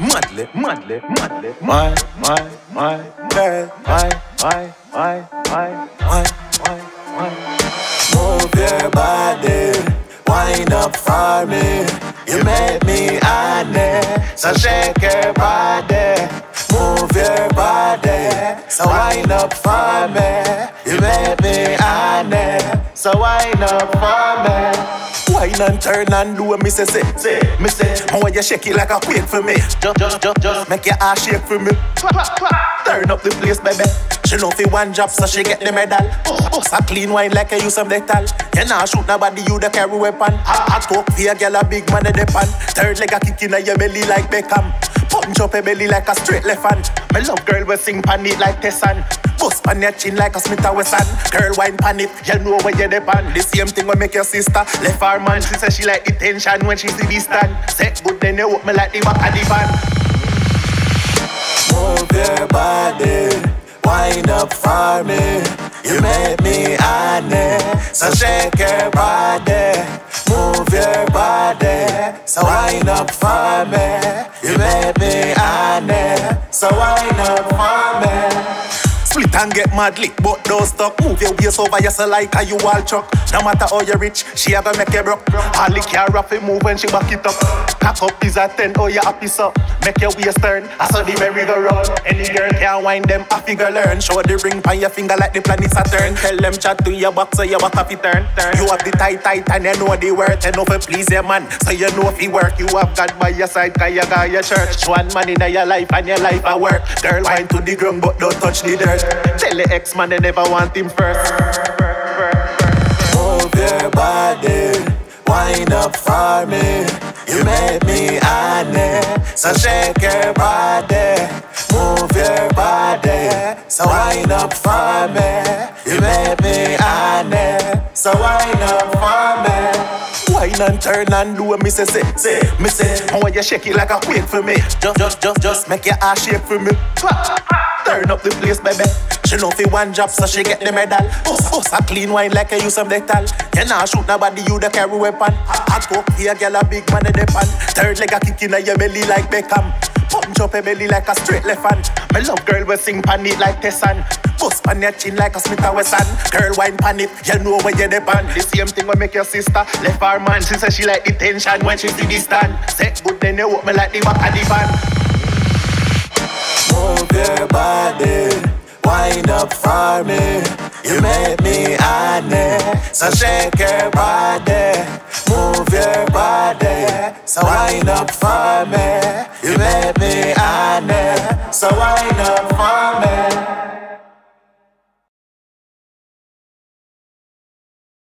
madly, my girl, my. Move your body, wind up for me. You make me honest, so shake your body. Move your body, so wind up for me. You make me honest, so wind up for me. Wine and turn and do me say, me say, I want you shake it like a quake for me. Just make your ass shake for me. Turn up the place, baby. She know fi one job, so she get the medal. So clean wine like I use some detal. You nah shoot nobody, you the carry weapon. Hot talk for a girl, a big man in the pan. Third leg a kick in your belly like Beckham. Punch up a belly like a straight left hand. My love girl will sing pan it like Tessan. Bust pan your chin like a Smith and Wesson. Girl wine pan it, you know where you the pan. The same thing will make your sister left her man. She say she like the tension when she see the stand. Sex good then you walk me like the back of the van. Move your body, wind up for me. You make me honest, so shake your body. Move your body, so wind up for me. You make me honest, so wind up for me. Split and get mad lick, but don't stop. Move your waist over yourself like a you all chuck. No matter how you rich, she a gonna make you broke. All the car rap it move when she back it up. Cock up is a 10, oh you happy so. Make your waist turn, I saw the merry go round. Any girl can wind them, a figure learn. Show the ring on your finger like the planet Saturn. Tell them chat to your back so your back happy turn. You have the tight and you know the worth. Enough to please your man, so you know if he work. You have God by your side, cause you got your church. One man in your life and your life at work. Girl wind to the ground but don't touch the dirt. Tell the ex-man they never want him first. Move your body, wind up for me. You make me honest, so shake your body. Move your body, so wind up for me. You make me honest, so wind up for me. Wine and turn and do me say, me say, I want you shake it like a quake for me. Just make your ass shake for me. Turn up the place, baby. She know fi one job, so she get the medal. So clean wine like I use some detal. You nah shoot nobody, you the carry weapon. Hot talk for a girl, a big man in the pan. Third leg a kick in your belly like Beckham. Punch up a belly like a straight left hand. My love girl will sing pan it like Tessan. Bust pan your chin like a Smith and Wesson. Girl wine pan it, you know where you the pan. The same thing will make your sister left her man. She say she like the tension when she see the stand. Sex good then you walk me like the back of the van. Move your body, wind up for me. You make me honest, so shake your body. Move your body, so wind up for me. You make me honest, so wind up for me.